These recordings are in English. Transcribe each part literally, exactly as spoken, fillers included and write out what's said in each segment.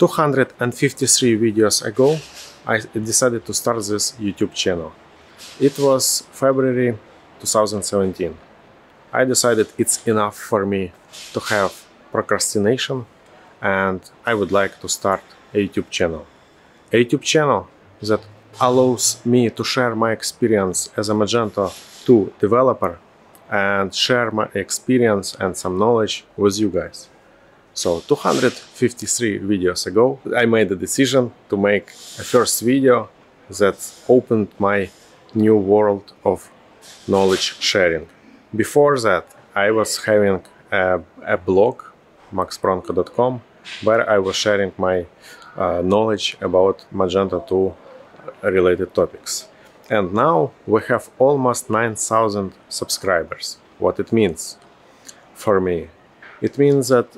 two hundred fifty-three videos ago, I decided to start this YouTube channel. It was February two thousand seventeen. I decided it's enough for me to have procrastination and I would like to start a YouTube channel. A YouTube channel that allows me to share my experience as a Magento two developer and share my experience and some knowledge with you guys. So two hundred fifty-three videos ago, I made the decision to make a first video that opened my new world of knowledge sharing. Before that, I was having a, a blog, max pronko dot com, where I was sharing my uh, knowledge about Magento two related topics. And now we have almost nine thousand subscribers. What it means for me? It means that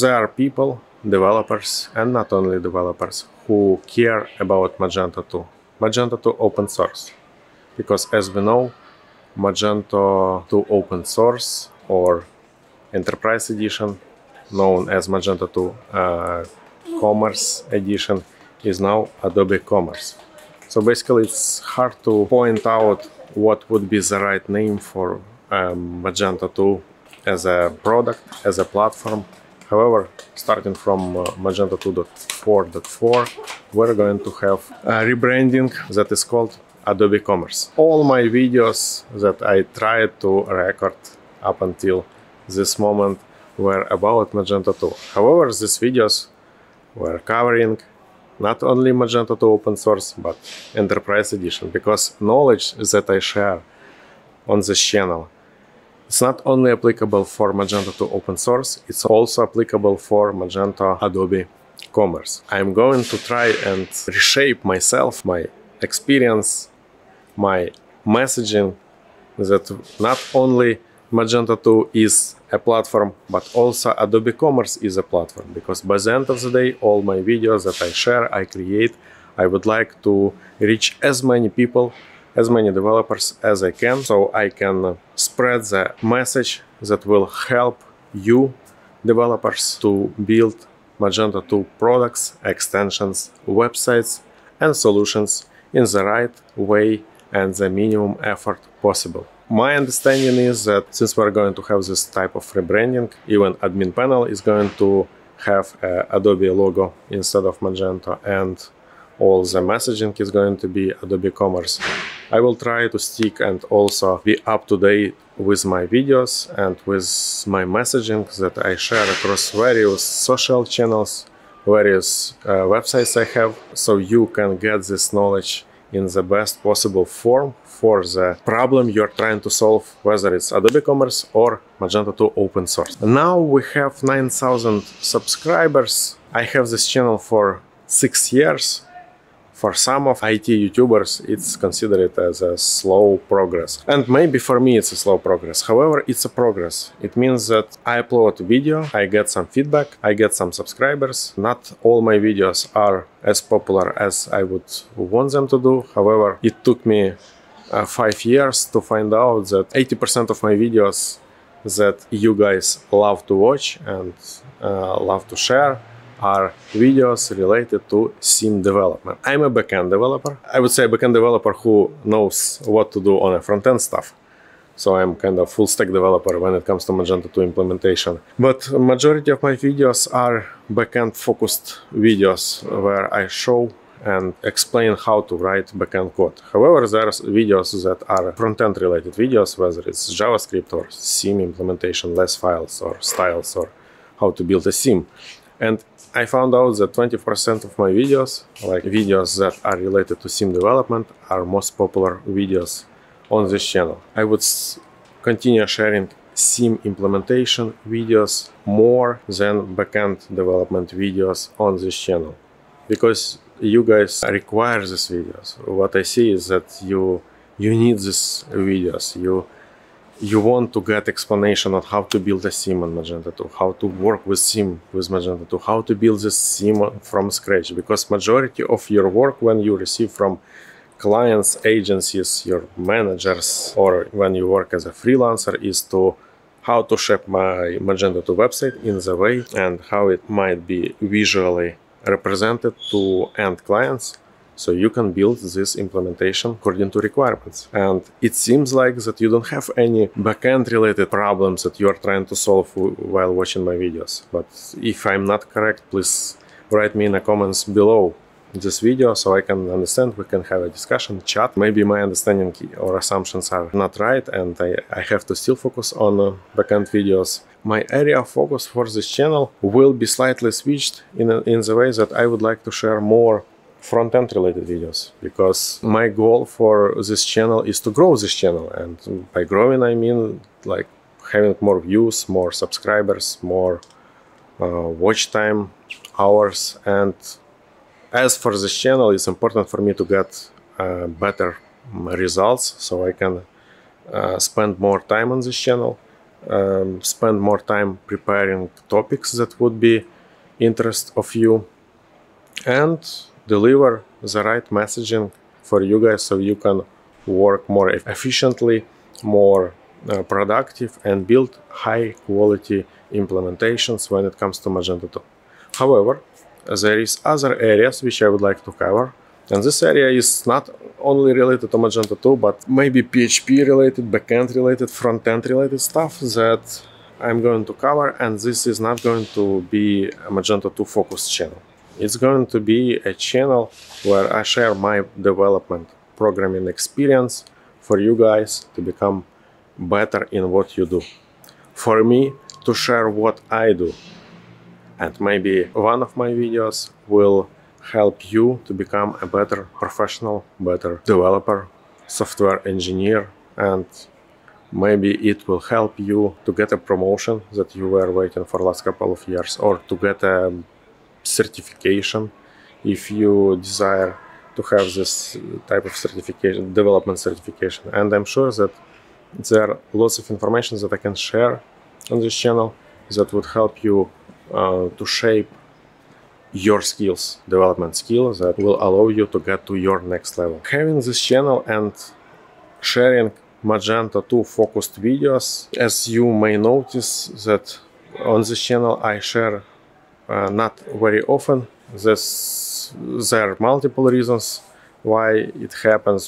there are people, developers, and not only developers, who care about Magento two. Magento two open source. Because as we know, Magento two open source or Enterprise Edition, known as Magento two uh, Commerce Edition, is now Adobe Commerce. So basically it's hard to point out what would be the right name for um, Magento two as a product, as a platform. However, starting from uh, Magento two point four point four, we're going to have a rebranding that is called Adobe Commerce. All my videos that I tried to record up until this moment were about Magento two. However, these videos were covering not only Magento two open source, but Enterprise Edition, because knowledge that I share on this channel, it's not only applicable for Magento two open source, it's also applicable for Magento Adobe Commerce. I'm going to try and reshape myself, my experience, my messaging, that not only Magento two is a platform, but also Adobe Commerce is a platform, because by the end of the day, all my videos that I share, I create, I would like to reach as many people, as many developers as I can, so I can spread the message that will help you, developers, to build Magento two products, extensions, websites, and solutions in the right way and the minimum effort possible. My understanding is that since we're going to have this type of rebranding, even admin panel is going to have a Adobe logo instead of Magento, and all the messaging is going to be Adobe Commerce. I will try to stick and also be up to date with my videos and with my messaging that I share across various social channels, various uh, websites I have, so you can get this knowledge in the best possible form for the problem you're trying to solve, whether it's Adobe Commerce or Magento two open source. Now we have nine thousand subscribers. I have this channel for six years. For some of I T YouTubers, it's considered as a slow progress. And maybe for me it's a slow progress. However, it's a progress. It means that I upload a video, I get some feedback, I get some subscribers. Not all my videos are as popular as I would want them to do. However, it took me uh, five years to find out that eighty percent of my videos that you guys love to watch and uh, love to share are videos related to theme development. I'm a backend developer. I would say a backend developer who knows what to do on a front-end stuff. So I'm kind of full-stack developer when it comes to Magento two implementation. But majority of my videos are backend-focused videos where I show and explain how to write backend code. However, there are videos that are front-end related videos, whether it's JavaScript or theme implementation, less files or styles or how to build a theme. And I found out that twenty percent of my videos, like videos that are related to theme development, are most popular videos on this channel. I would continue sharing theme implementation videos more than backend development videos on this channel, because you guys require these videos. What I see is that you you need these videos. You You want to get explanation on how to build a theme on Magento two, how to work with theme with Magento two, how to build this theme from scratch, because majority of your work when you receive from clients, agencies, your managers, or when you work as a freelancer is to how to shape my Magento two website in the way and how it might be visually represented to end clients, so you can build this implementation according to requirements. And it seems like that you don't have any backend related problems that you are trying to solve while watching my videos. But if I'm not correct, please write me in the comments below this video so I can understand, we can have a discussion, chat. Maybe my understanding or assumptions are not right and I, I have to still focus on uh, backend videos. My area of focus for this channel will be slightly switched in, a, in the way that I would like to share more front-end related videos, because my goal for this channel is to grow this channel, and by growing I mean like having more views, more subscribers, more uh, watch time, hours. And as for this channel, it's important for me to get uh, better results, so I can uh, spend more time on this channel, um, spend more time preparing topics that would be interest of you, and deliver the right messaging for you guys so you can work more efficiently, more uh, productive, and build high quality implementations when it comes to Magento two. However, there is other areas which I would like to cover, and this area is not only related to Magento two, but maybe P H P related, backend related, front-end related stuff that I'm going to cover, and this is not going to be a Magento two focused channel. It's going to be a channel where I share my development programming experience for you guys to become better in what you do, for me to share what I do, and maybe one of my videos will help you to become a better professional, better developer, software engineer, and maybe it will help you to get a promotion that you were waiting for the last couple of years, or to get a certification if you desire to have this type of certification, development certification. And I'm sure that there are lots of information that I can share on this channel that would help you uh, to shape your skills, development skills that will allow you to get to your next level. Having this channel and sharing Magento two focused videos, as you may notice that on this channel I share Uh, not very often. This, there are multiple reasons why it happens.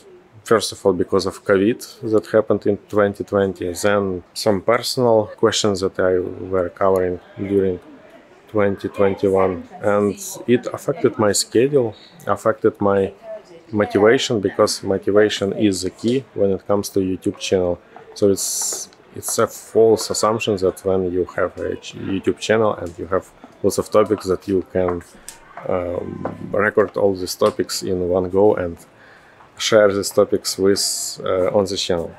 First of all, because of COVID that happened in twenty twenty, then some personal questions that I were covering during twenty twenty-one, and it affected my schedule, affected my motivation, because motivation is the key when it comes to YouTube channel. So it's it's a false assumption that when you have a YouTube channel and you have lots of topics that you can um, record all these topics in one go and share these topics with uh, on this channel.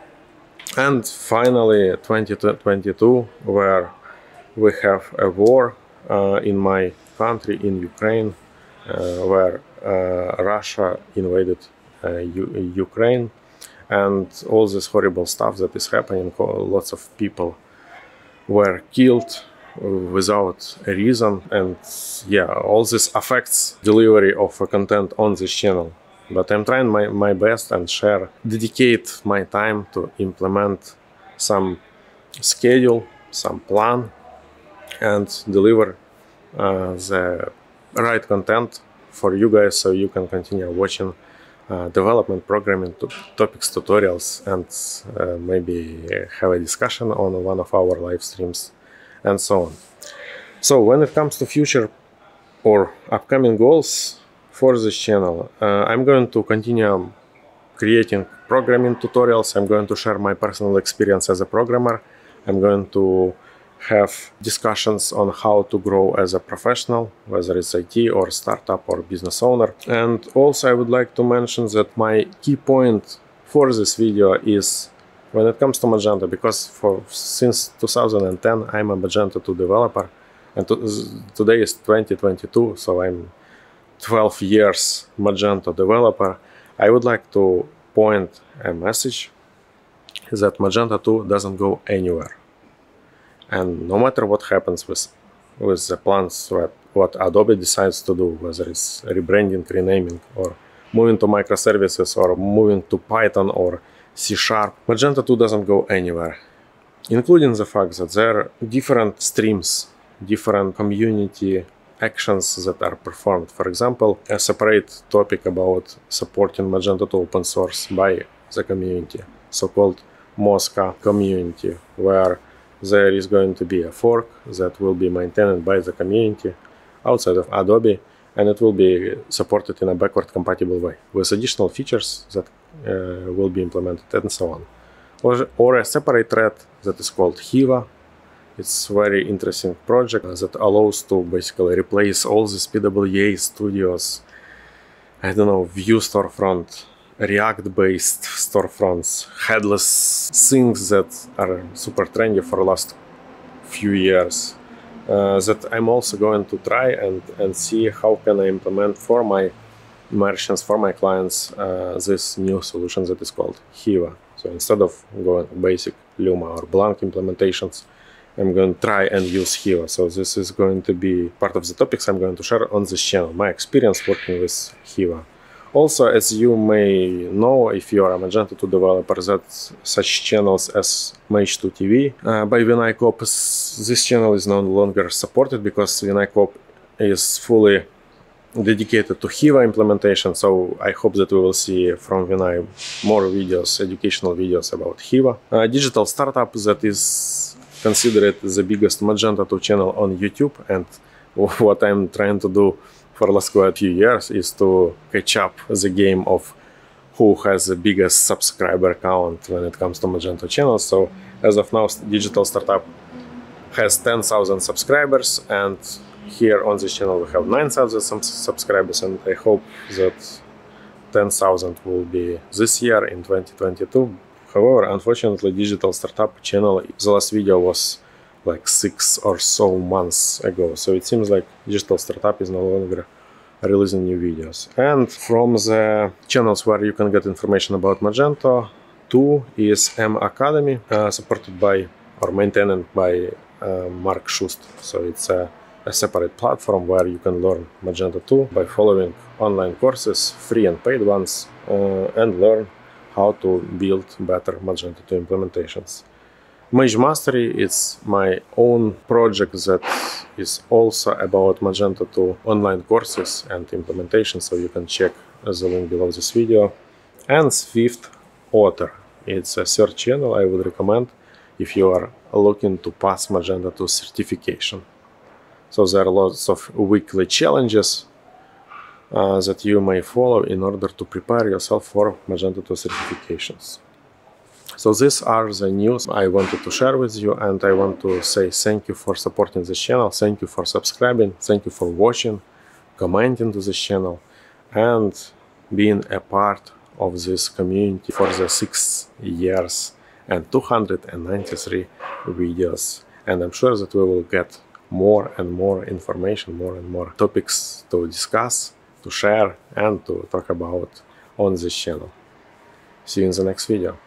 And finally, twenty twenty-two, where we have a war uh, in my country, in Ukraine, uh, where uh, Russia invaded uh, Ukraine, and all this horrible stuff that is happening. Lots of people were killed without a reason, and yeah, all this affects delivery of content on this channel. But I'm trying my, my best and share, dedicate my time to implement some schedule, some plan, and deliver uh, the right content for you guys, so you can continue watching uh, development, programming, topics, tutorials, and uh, maybe have a discussion on one of our live streams, and so on. So when it comes to future or upcoming goals for this channel, uh, I'm going to continue creating programming tutorials. I'm going to share my personal experience as a programmer. I'm going to have discussions on how to grow as a professional, whether it's I T or startup or business owner. And also I would like to mention that my key point for this video is when it comes to Magento, because for since two thousand ten I'm a Magento two developer, and to, today is twenty twenty-two, so I'm twelve years Magento developer. I would like to point a message that Magento two doesn't go anywhere, and no matter what happens with with the plans, what, what Adobe decides to do, whether it's rebranding, renaming, or moving to microservices, or moving to Python or C sharp, Magento two doesn't go anywhere. including the fact that there are different streams, different community actions that are performed. For example, a separate topic about supporting Magento two open source by the community, so-called Mosca community, where there is going to be a fork that will be maintained by the community outside of Adobe, and it will be supported in a backward compatible way with additional features that uh, will be implemented and so on. Or, or a separate thread that is called Hiva. It's a very interesting project that allows to basically replace all these P W A studios, I don't know, view storefront, React-based storefronts, headless things that are super trendy for the last few years. Uh, that I'm also going to try and, and see how can I implement for my merchants, for my clients, uh, this new solution that is called Hiva. So instead of going basic Luma or Blank implementations, I'm going to try and use Hiva. So this is going to be part of the topics I'm going to share on this channel, my experience working with Hiva. Also, as you may know, if you are a Magento two developer, that such channels as Mage two T V uh, by Vinai Kopp, this channel is no longer supported because Vinai Kopp is fully dedicated to Hiva implementation. So I hope that we will see from Vinai more videos, educational videos about Hiva. Uh, Digital Startup, that is considered the biggest Magento two channel on YouTube, and what I'm trying to do for the last quite few years is to catch up the game of who has the biggest subscriber count when it comes to Magento channels. So as of now, Digital Startup has ten thousand subscribers, and here on this channel we have nine thousand subscribers, and I hope that ten thousand will be this year in twenty twenty-two. However, unfortunately, Digital Startup channel, the last video was like six or so months ago. So it seems like Digital Startup is no longer releasing new videos. And from the channels where you can get information about Magento two is M Academy, uh, supported by or maintained by uh, Mark Shust. So it's a, a separate platform where you can learn Magento two by following online courses, free and paid ones, uh, and learn how to build better Magento two implementations. Mage Mastery is my own project that is also about Magento two online courses and implementation, so you can check the link below this video. And Fifth Otter, it's a third channel I would recommend if you are looking to pass Magento two certification. So there are lots of weekly challenges uh, that you may follow in order to prepare yourself for Magento two certifications. So these are the news I wanted to share with you, and I want to say thank you for supporting this channel, thank you for subscribing, thank you for watching, commenting to this channel, and being a part of this community for the six years and two hundred ninety-three videos. And I'm sure that we will get more and more information, more and more topics to discuss, to share, and to talk about on this channel. See you in the next video.